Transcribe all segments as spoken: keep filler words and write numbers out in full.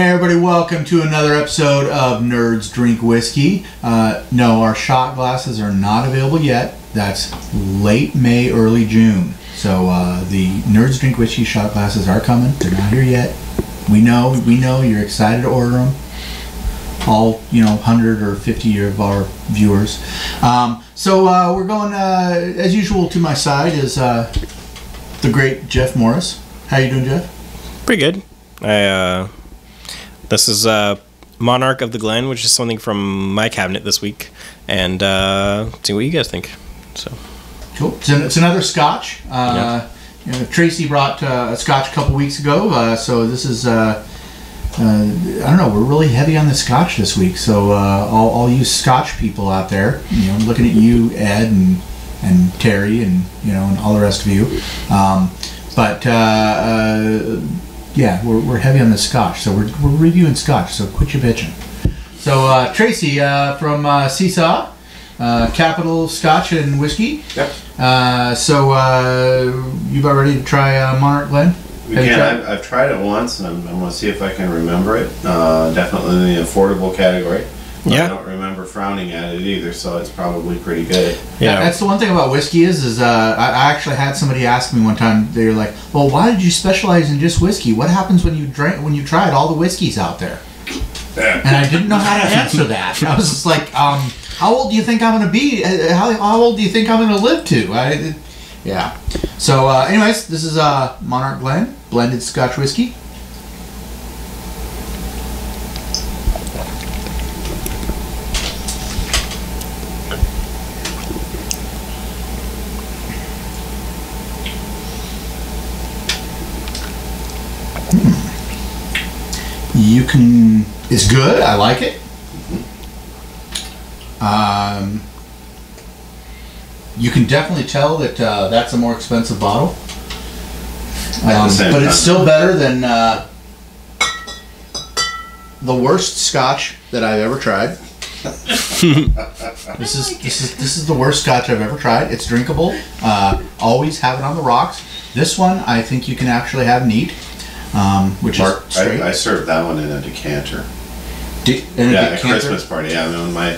Hey everybody, welcome to another episode of Nerds Drink Whiskey. Uh, no, our shot glasses are not available yet. That's late May, early June. So uh, the Nerds Drink Whiskey shot glasses are coming. They're not here yet. We know, we know you're excited to order them. All, you know, one hundred or fifty of our viewers. Um, so uh, we're going, uh, as usual, to my side is uh, the great Jeff Morris. How you doing, Jeff? Pretty good. I, uh, this is uh, Monarch of the Glen, which is something from my cabinet this week, and uh, see what you guys think. So cool. It's, an, it's another Scotch. Uh, yeah. You know, Tracy brought uh, a Scotch a couple weeks ago, uh, so this is. Uh, uh, I don't know. We're really heavy on the Scotch this week, so uh, all, all you Scotch people out there, you know, I'm looking at you, Ed, and and Terry, and you know, and all the rest of you, um, but. Uh, uh, Yeah, we're, we're heavy on the Scotch, so we're, we're reviewing Scotch, so quit your bitching. So, uh, Tracy uh, from uh, Seesaw, uh, Capital Scotch and Whiskey. Yep. Uh, so, uh, you've already tried uh, Monarch Glen? We Have can. I've, I've tried it once, and I'm, I want to see if I can remember it. Uh, definitely in the affordable category. Yeah. I don't remember frowning at it either, so it's probably pretty good. Yeah. That's the one thing about whiskey is, is uh, I actually had somebody ask me one time. They were like, "Well, why did you specialize in just whiskey? What happens when you drink when you tried all the whiskeys out there?" Yeah. And I didn't know how to answer that. I was just like, um, "How old do you think I'm going to be? How, how old do you think I'm going to live to?" I, yeah. So, uh, anyways, this is uh, Monarch Glen blended Scotch whiskey. You can, it's good, I like it. Um, you can definitely tell that uh, that's a more expensive bottle. Um, but it's still better than uh, the worst Scotch that I've ever tried. This is this is this is the worst Scotch I've ever tried. It's drinkable. Uh, always have it on the rocks. This one I think you can actually have neat. Um, which Mark, is I, I served that one in a decanter. De in a yeah, decanter? At a Christmas party. Yeah, I mean, when my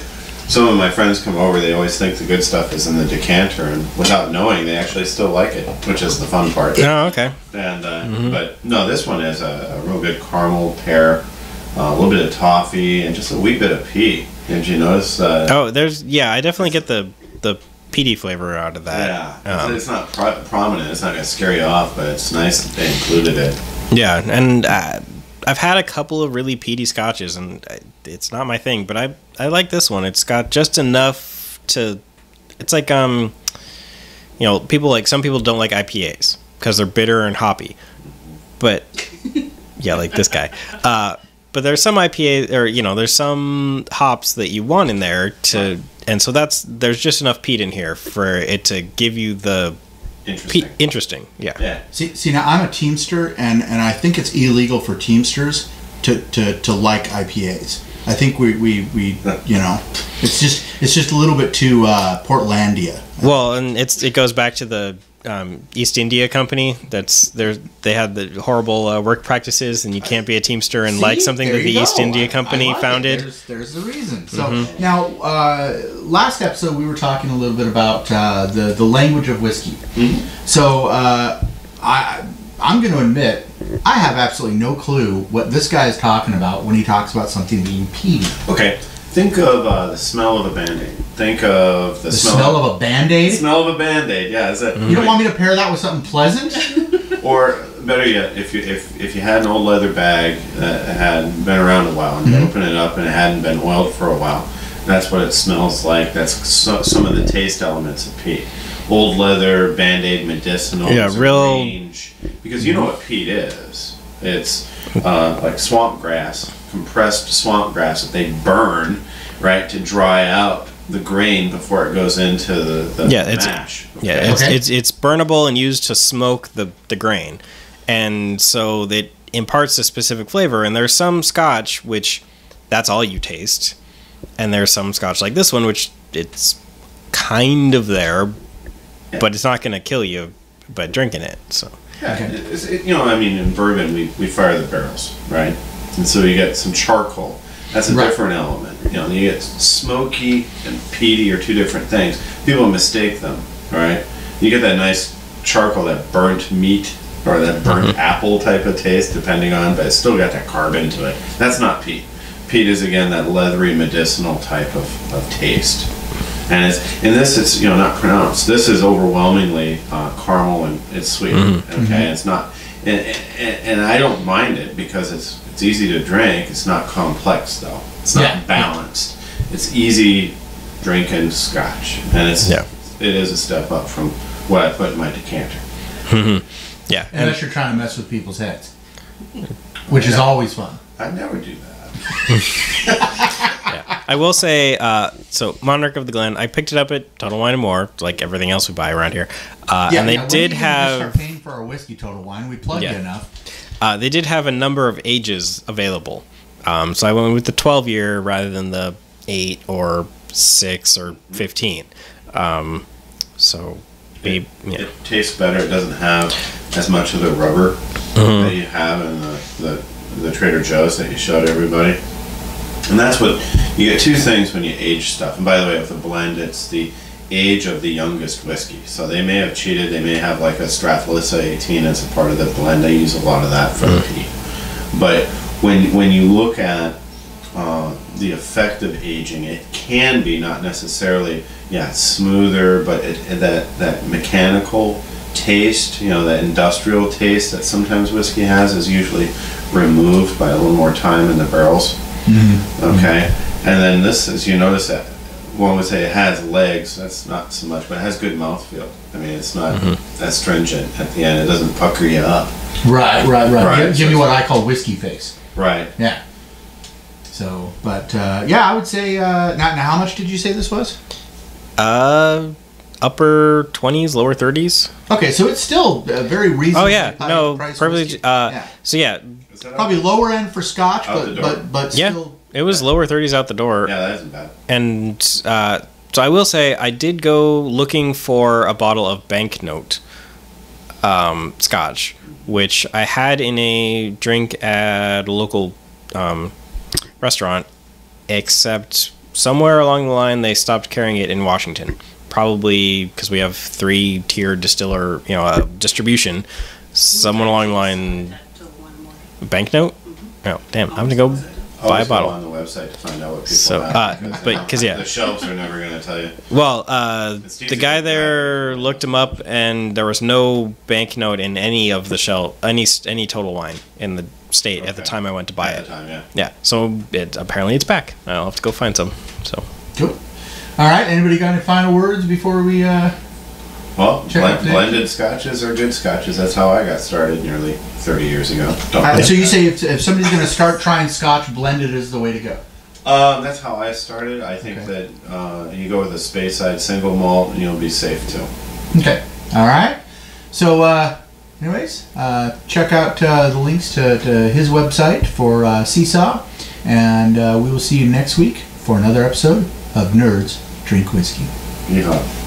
some of my friends come over, they always think the good stuff is in the decanter, and without knowing, they actually still like it, which is the fun part. Oh, okay. And uh, mm-hmm. but no, this one is a, a real good caramel pear, uh, a little bit of toffee, and just a wee bit of peat. Did you notice? Uh, oh, there's yeah, I definitely get the the. peaty flavor out of that. Yeah, um, it's not pro prominent. It's not going to scare you off, but it's nice that they included it. Yeah, and uh, I've had a couple of really peaty scotches, and it's not my thing, but I I like this one. It's got just enough to. It's like um, you know, people like some people don't like I P As because they're bitter and hoppy, but yeah, like this guy. Uh, but there's some I P A or you know, there's some hops that you want in there to. And so that's there's just enough peat in here for it to give you the interesting. Peat, interesting, yeah. yeah. See, see, now I'm a Teamster, and and I think it's illegal for Teamsters to to, to like I P As. I think we, we we you know, it's just it's just a little bit too uh, Portlandia. Well, and it's it goes back to the um, East India Company. That's there. They had the horrible uh, work practices, and you can't be a Teamster and see, like something that the go. East India Company I, I like founded. There's, there's the reason. So mm-hmm. now, uh, last episode we were talking a little bit about uh, the the language of whiskey. Mm-hmm. So uh, I I'm going to admit I have absolutely no clue what this guy is talking about when he talks about something being peaty. Okay. Think of uh, the smell of a Band-Aid. Think of the, the smell, smell of a Band-Aid? The smell of a Band-Aid, yeah. Is that, mm-hmm. You don't want me to pair that with something pleasant? Or, better yet, if you if, if you had an old leather bag that had been around a while, and mm-hmm. you open it up and it hadn't been oiled for a while, that's what it smells like. That's so, some of the taste elements of peat. Old leather, Band-Aid, medicinal, yeah, real range. Because you know what peat is. It's uh, like swamp grass. Compressed swamp grass that they burn, right, to dry out the grain before it goes into the, the yeah, it's, mash. Okay. Yeah, it's, okay. it's it's burnable and used to smoke the the grain, and so it imparts a specific flavor. And there's some Scotch which that's all you taste, and there's some Scotch like this one which it's kind of there, yeah. but it's not going to kill you by drinking it. So yeah, okay. It's, it, you know, I mean, in bourbon we we fire the barrels, right. and so you get some charcoal. That's a right. different element. You know, you get smoky and peaty are two different things. People mistake them, right? You get that nice charcoal, that burnt meat or that burnt mm-hmm. apple type of taste, depending on, but it's still got that carbon to it. That's not peat. Peat is, again, that leathery, medicinal type of, of taste. And it's, in this, it's, you know, not pronounced. This is overwhelmingly uh, caramel, and it's sweet, mm-hmm. okay? Mm-hmm. It's not, and, and, and I don't mind it because it's, it's easy to drink. It's not complex, though. It's not yeah. balanced. It's easy drinking scotch, and it's yeah. it is a step up from what I put in my decanter. Mm-hmm. Yeah, unless you're trying to mess with people's heads, which is always fun. I never do that. yeah. I will say, uh, so Monarch of the Glen, I picked it up at Total Wine and More, like everything else we buy around here, uh, yeah, and they now, did have. Start paying for our whiskey, Total Wine. We plugged yeah. it enough. Uh, they did have a number of ages available, um, so I went with the twelve year rather than the eight or six or fifteen. Um, so. It, yeah. it tastes better. It doesn't have as much of the rubber mm-hmm. that you have in the, the, the Trader Joe's that you showed everybody. And that's what you get, two things when you age stuff. And by the way, with the blend, it's the age of the youngest whiskey. So they may have cheated. They may have like a Strathisla eighteen as a part of the blend. They use a lot of that for mm-hmm. the peat. But when, when you look at uh, the effect of aging, it can be not necessarily... Yeah, it's smoother, but it, that that mechanical taste, you know, that industrial taste that sometimes whiskey has is usually removed by a little more time in the barrels. Mm-hmm. Okay, and then this, as you notice, that one would say it has legs. That's not so much, but it has good mouthfeel. I mean, it's not mm-hmm. astringent at the end. It doesn't pucker you up. Right, right, right. right. Give, give me what I call whiskey face. Right. Yeah. So, but uh, yeah, I would say. Uh, now, now, how much did you say this was? Uh, upper twenties, lower thirties. Okay, so it's still a very reasonable. Oh yeah, no, probably. Uh, yeah. So yeah, probably lower end for Scotch, but but but yeah, still, it was yeah. lower thirties out the door. Yeah, that isn't bad. And uh, so I will say I did go looking for a bottle of Banknote, um, Scotch, which I had in a drink at a local um restaurant, except. Somewhere along the line, they stopped carrying it in Washington, probably because we have three-tier distiller, you know, uh, distribution. Someone along the line, Banknote. Oh, damn! I'm gonna go buy a bottle. On the website to find out what people so, uh, but because yeah, the shelves are never gonna tell you. Well, uh, the guy there looked him up, and there was no Banknote in any of the shell, any any Total Wine in the. State okay. at the time I went to buy at it. The time, yeah. yeah. So it apparently it's back. I'll have to go find some. So cool. All right. Anybody got any final words before we? Uh, well, blend, blended scotches are good scotches. That's how I got started nearly thirty years ago. Uh, so you say if, if somebody's going to start trying Scotch, blended is the way to go. Um, that's how I started. I think okay. that uh, you go with a Speyside single malt, and you'll be safe too. Okay. All right. So. Uh, Anyways, uh, check out uh, the links to, to his website for uh, Seesaw, and uh, we will see you next week for another episode of Nerds Drink Whiskey. Yeah.